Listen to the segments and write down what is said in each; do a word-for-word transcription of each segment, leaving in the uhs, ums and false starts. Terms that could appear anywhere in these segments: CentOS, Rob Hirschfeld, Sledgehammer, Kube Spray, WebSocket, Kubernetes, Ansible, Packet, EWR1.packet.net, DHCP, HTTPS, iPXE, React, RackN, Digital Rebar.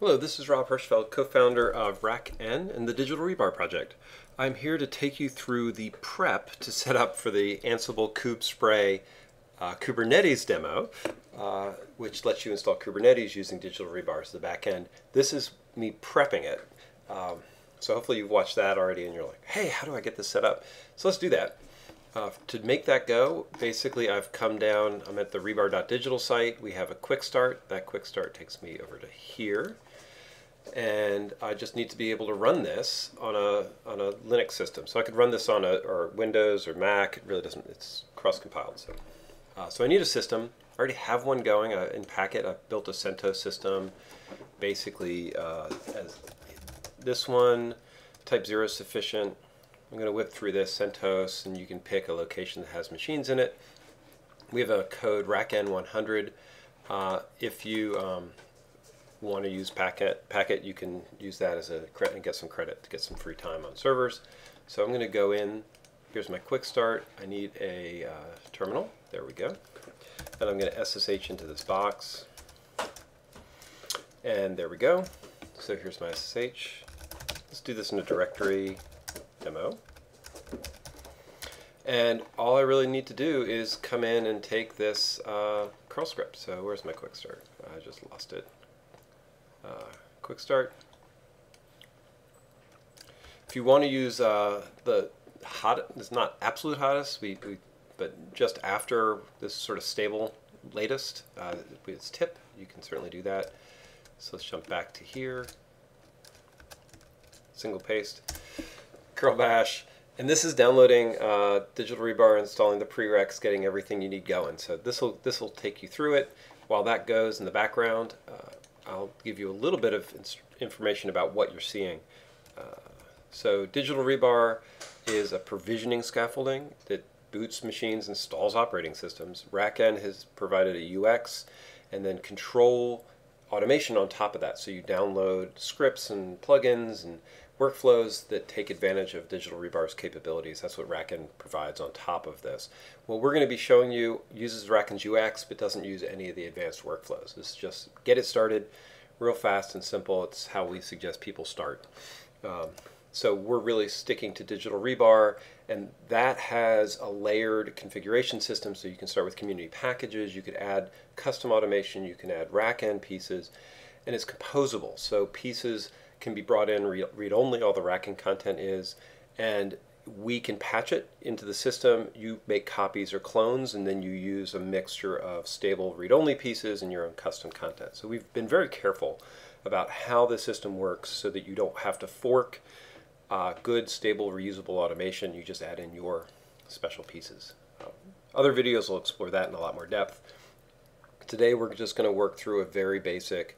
Hello, this is Rob Hirschfeld, co-founder of RackN and the Digital Rebar project. I'm here to take you through the prep to set up for the Ansible Kube Spray uh, Kubernetes demo, uh, which lets you install Kubernetes using Digital Rebar as the back end. This is me prepping it. Um, so hopefully you've watched that already and you're like, hey, how do I get this set up? So let's do that. Uh, to make that go, basically I've come down, I'm at the rebar dot digital site, we have a quick start. That quick start takes me over to here. And I just need to be able to run this on a, on a Linux system. So I could run this on a or Windows or Mac, it really doesn't, it's cross-compiled. So. Uh, so I need a system. I already have one going uh, in Packet. I've built a CentOS system, basically uh, as this one, type zero is sufficient. I'm going to whip through this CentOS, and you can pick a location that has machines in it. We have a code Rack N one hundred. Uh, if you um, want to use Packet, Packet, you can use that as a credit and get some credit to get some free time on servers. So I'm going to go in. Here's my quick start. I need a uh, terminal. There we go. And I'm going to S S H into this box. And there we go. So here's my S S H. Let's do this in a directory. Demo. And all I really need to do is come in and take this uh, curl script. So where's my quick start? I just lost it. Uh, quick start. If you want to use uh, the hot, it's not absolute hottest, we, we but just after this sort of stable latest, uh, it's tip. You can certainly do that. So let's jump back to here. Single paste. Curl bash, and this is downloading uh, Digital Rebar, installing the prereqs, getting everything you need going. So this will this will take you through it. While that goes in the background, uh, I'll give you a little bit of information about what you're seeing. Uh, so Digital Rebar is a provisioning scaffolding that boots machines and installs operating systems. RackN has provided a U X and then control automation on top of that. So you download scripts and plugins and workflows that take advantage of Digital Rebar's capabilities. That's what RackN provides on top of this. What we're going to be showing you uses RackN's U X, but doesn't use any of the advanced workflows. This is just get it started real fast and simple. It's how we suggest people start. Um, so we're really sticking to Digital Rebar, and that has a layered configuration system, so you can start with community packages, you could add custom automation, you can add RackN pieces, and it's composable. So pieces can be brought in, read-only, all the RackN content is, and we can patch it into the system. You make copies or clones, and then you use a mixture of stable read-only pieces and your own custom content. So we've been very careful about how the system works so that you don't have to fork uh, good, stable, reusable automation. You just add in your special pieces. Um, other videos will explore that in a lot more depth. Today we're just going to work through a very basic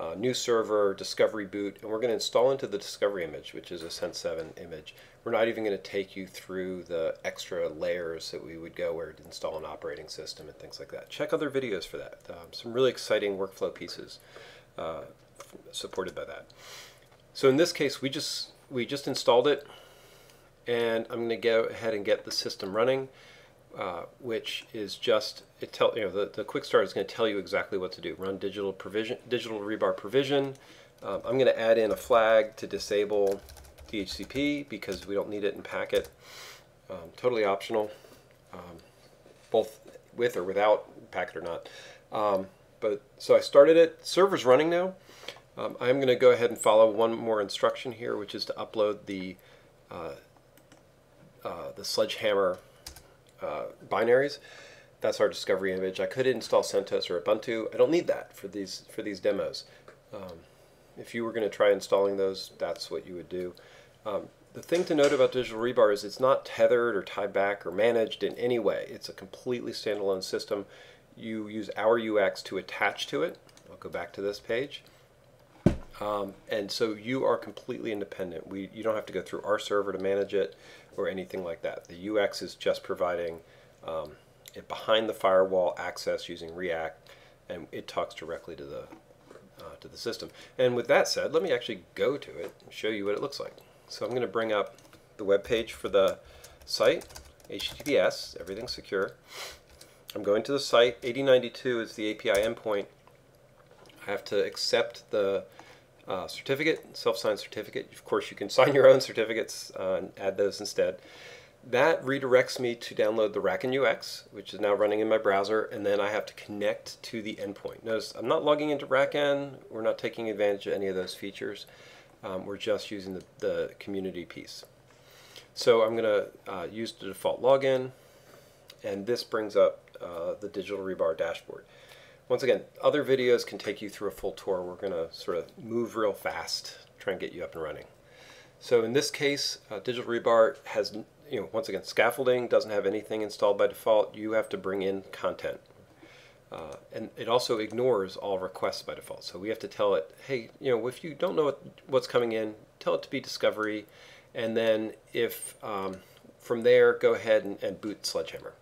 Uh, new server, discovery boot, and we're going to install into the discovery image, which is a Cent seven image. We're not even going to take you through the extra layers that we would go where to install an operating system and things like that. Check other videos for that. Um, some really exciting workflow pieces uh, supported by that. So in this case, we just we just installed it, and I'm going to go ahead and get the system running, uh, which is just It tell, you know, the, the quick start is going to tell you exactly what to do. Run digital provision, Digital Rebar provision. Um, I'm going to add in a flag to disable D H C P because we don't need it in Packet. Um, totally optional, um, both with or without Packet or not. Um, but so I started it. Server's running now. Um, I'm going to go ahead and follow one more instruction here, which is to upload the uh, uh, the Sledgehammer uh, binaries. That's our discovery image. I could install CentOS or Ubuntu. I don't need that for these for these demos. Um, if you were going to try installing those, that's what you would do. Um, the thing to note about Digital Rebar is it's not tethered or tied back or managed in any way. It's a completely standalone system. You use our U X to attach to it. I'll go back to this page. Um, and so you are completely independent. We, you don't have to go through our server to manage it or anything like that. The U X is just providing um, it behind the firewall access using React, and it talks directly to the uh, to the system. And with that said, let me actually go to it and show you what it looks like. So I'm going to bring up the web page for the site, H T T P S, everything's secure. I'm going to the site. eighty ninety-two is the A P I endpoint. I have to accept the uh, certificate, self-signed certificate. Of course, you can sign your own certificates uh, and add those instead. That redirects me to download the RackN U X, which is now running in my browser, and then I have to connect to the endpoint. Notice I'm not logging into RackN. We're not taking advantage of any of those features. Um, we're just using the, the community piece. So I'm going to uh, use the default login, and this brings up uh, the Digital Rebar dashboard. Once again, other videos can take you through a full tour. We're going to sort of move real fast, try and get you up and running. So in this case, uh, Digital Rebar has, you know, once again, scaffolding, doesn't have anything installed by default. You have to bring in content. Uh, and it also ignores all requests by default. So we have to tell it, hey, you know, if you don't know what, what's coming in, tell it to be discovery. And then if um, from there, go ahead and, and boot Sledgehammer.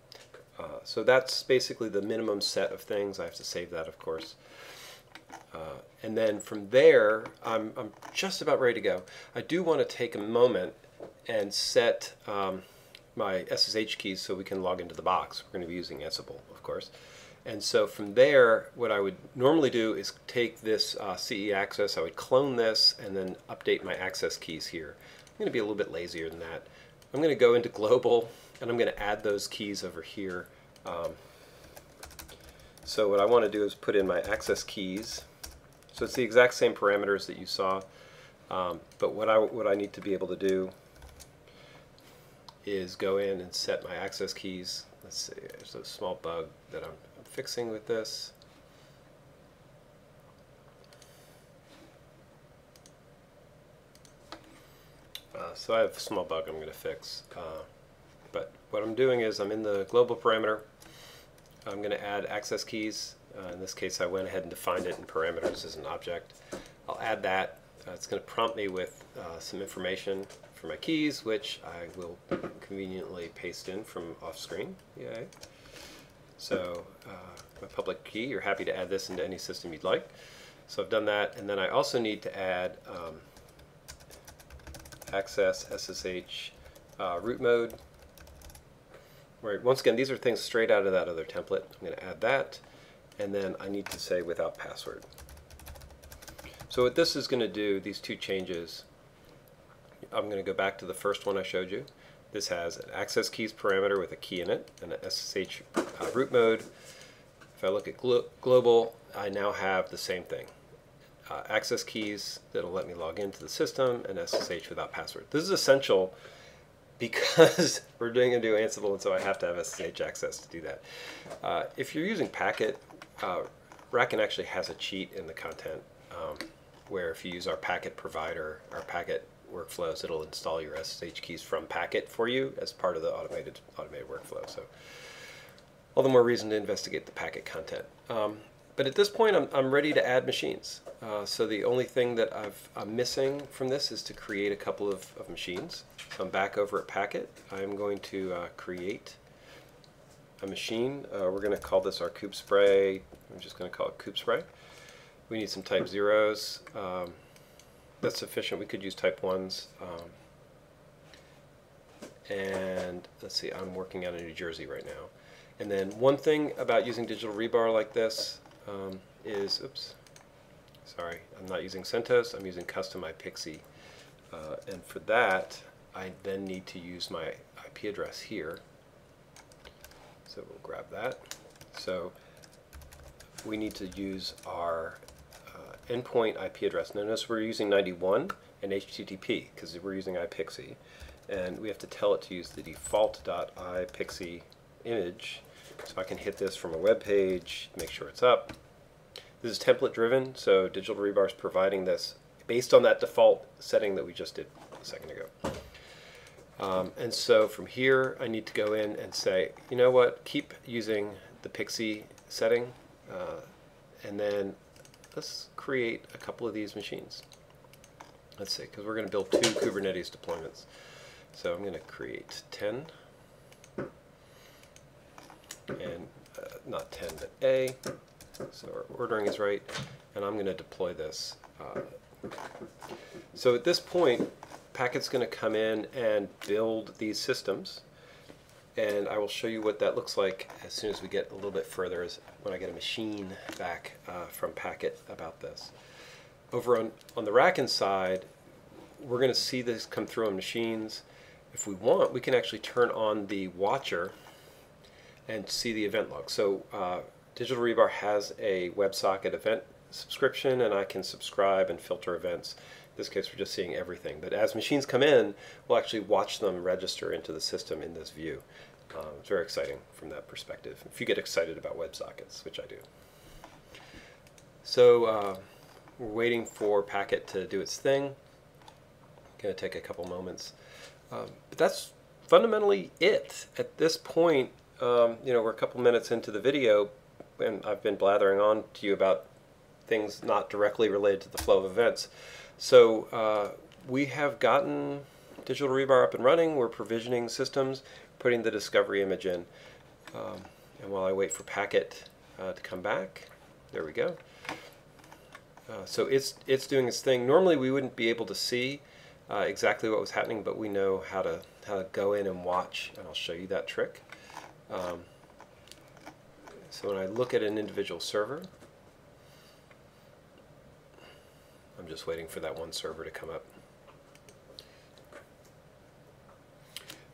Uh, so that's basically the minimum set of things. I have to save that, of course. Uh, and then from there, I'm, I'm just about ready to go. I do want to take a moment and set um, my S S H keys so we can log into the box. We're going to be using Ansible, of course. And so from there, what I would normally do is take this uh, C E access, I would clone this, and then update my access keys here. I'm going to be a little bit lazier than that. I'm going to go into global, and I'm going to add those keys over here. Um, so what I want to do is put in my access keys. So it's the exact same parameters that you saw, um, but what I, what I need to be able to do is go in and set my access keys. Let's see, there's a small bug that I'm fixing with this. Uh, so I have a small bug I'm going to fix. Uh, but what I'm doing is I'm in the global parameter. I'm going to add access keys. Uh, in this case, I went ahead and defined it in parameters as an object. I'll add that. Uh, it's going to prompt me with uh, some information for my keys, which I will conveniently paste in from off screen. Yay. So uh, my public key, you're happy to add this into any system you'd like. So I've done that. And then I also need to add um, access S S H uh, root mode. Right. Once again, these are things straight out of that other template. I'm going to add that. And then I need to say without password. So what this is going to do, these two changes, I'm going to go back to the first one I showed you. This has an access keys parameter with a key in it and an S S H uh, root mode. If I look at glo global, I now have the same thing. Uh, access keys that'll let me log into the system and S S H without password. This is essential because we're doing a new Ansible, and so I have to have S S H access to do that. Uh, if you're using Packet, uh, RackN actually has a cheat in the content um, where if you use our Packet provider, our Packet workflows, it'll install your S S H keys from Packet for you as part of the automated automated workflow. So all the more reason to investigate the Packet content. Um, But at this point, I'm, I'm ready to add machines. Uh, so the only thing that I've, I'm missing from this is to create a couple of, of machines. So I'm back over at Packet. I'm going to uh, create a machine. Uh, we're going to call this our Kube Spray. I'm just going to call it Kube Spray. We need some type zeros. Um, that's sufficient. We could use type ones. Um, and let's see, I'm working out in New Jersey right now. And then one thing about using Digital Rebar like this, Um, is, oops, sorry, I'm not using CentOS, I'm using custom I P X E. Uh, and for that, I then need to use my I P address here. So we'll grab that. So we need to use our uh, endpoint I P address. Notice we're using ninety-one and H T T P because we're using I P X E. And we have to tell it to use the default.I P X E image. So I can hit this from a web page, make sure it's up. This is template driven, so Digital Rebar is providing this based on that default setting that we just did a second ago. Um, and so from here, I need to go in and say, you know what, keep using the P X E setting, uh, and then let's create a couple of these machines. Let's see, because we're going to build two Kubernetes deployments. So I'm going to create ten. And uh, not ten, but A. So our ordering is right. And I'm going to deploy this. Uh, so at this point, Packet's going to come in and build these systems. And I will show you what that looks like as soon as we get a little bit further, is when I get a machine back uh, from Packet about this. Over on, on the RackN side, we're going to see this come through on machines. If we want, we can actually turn on the watcher and see the event log. So uh, Digital Rebar has a WebSocket event subscription, and I can subscribe and filter events. In this case, we're just seeing everything. But as machines come in, we'll actually watch them register into the system in this view. Um, it's very exciting from that perspective, if you get excited about WebSockets, which I do. So uh, we're waiting for Packet to do its thing. Going to take a couple moments. Um, but that's fundamentally it. At this point, um, you know, we're a couple minutes into the video, and I've been blathering on to you about things not directly related to the flow of events. So uh, we have gotten Digital Rebar up and running. We're provisioning systems, putting the discovery image in. Um, and while I wait for Packet uh, to come back, there we go. Uh, so it's, it's doing its thing. Normally we wouldn't be able to see Uh, exactly what was happening, but we know how to how to go in and watch, and I'll show you that trick. Um, so when I look at an individual server, I'm just waiting for that one server to come up.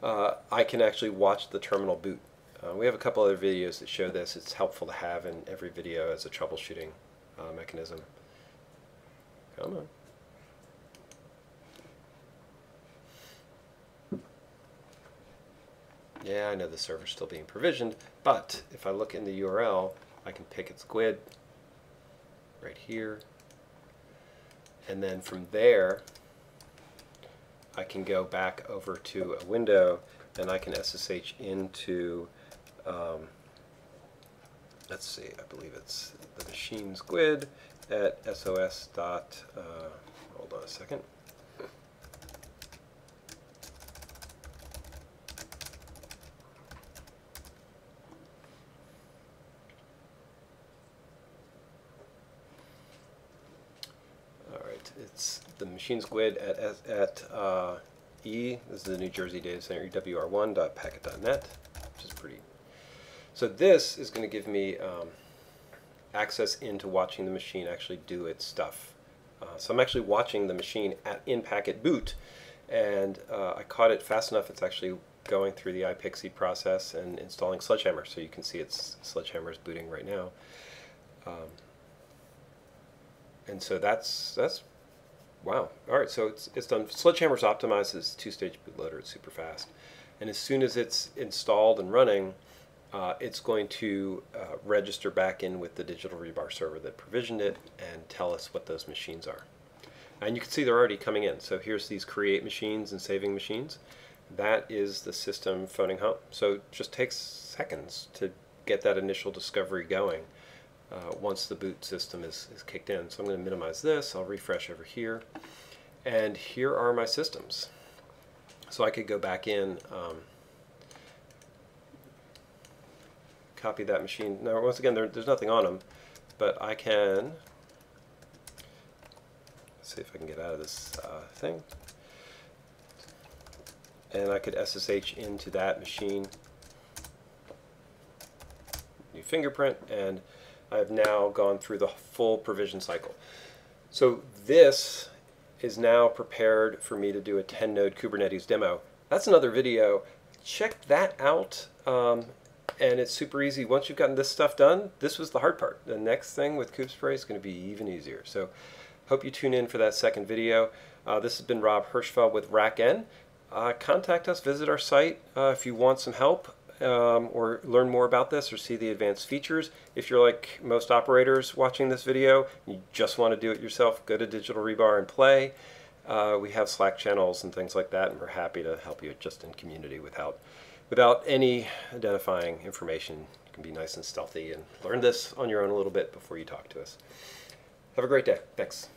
Uh, I can actually watch the terminal boot. Uh, we have a couple other videos that show this. It's helpful to have in every video as a troubleshooting uh, mechanism. Come on. Yeah, I know the server's still being provisioned, but if I look in the U R L, I can pick its G U I D right here. And then from there, I can go back over to a window, and I can S S H into, um, let's see, I believe it's the machine's G U I D at S O S dot, uh, hold on a second. It's the machine's G U I D at, at, at uh, E. This is the New Jersey data center, E W R one dot packet dot net, which is pretty. So this is going to give me um, access into watching the machine actually do its stuff. Uh, so I'm actually watching the machine at, in Packet boot, and uh, I caught it fast enough. It's actually going through the I P X E process and installing Sledgehammer. So you can see it's Sledgehammer is booting right now. Um, and so that's that's. Wow. All right, so it's, it's done. Sledgehammer's optimized as two-stage bootloader. It's super fast. And as soon as it's installed and running, uh, it's going to uh, register back in with the Digital Rebar server that provisioned it and tell us what those machines are. And you can see they're already coming in. So here's these create machines and saving machines. That is the system phoning home. So it just takes seconds to get that initial discovery going. Uh, once the boot system is, is kicked in. So I'm going to minimize this. I'll refresh over here. And here are my systems. So I could go back in, um, copy that machine. Now, once again, there, there's nothing on them, but I can, let's see if I can get out of this uh, thing. And I could S S H into that machine, new fingerprint, and I've now gone through the full provision cycle. So this is now prepared for me to do a ten node Kubernetes demo. That's another video. Check that out, um, and it's super easy. Once you've gotten this stuff done, this was the hard part. The next thing with Kube Spray is going to be even easier. So hope you tune in for that second video. Uh, this has been Rob Hirschfeld with RackN. Uh, contact us, visit our site uh, if you want some help. Um, or learn more about this or see the advanced features. If you're like most operators watching this video, you just want to do it yourself, go to Digital Rebar and play. Uh, we have Slack channels and things like that, and we're happy to help you just in community without, without any identifying information. You can be nice and stealthy and learn this on your own a little bit before you talk to us. Have a great day. Thanks.